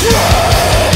Yeah!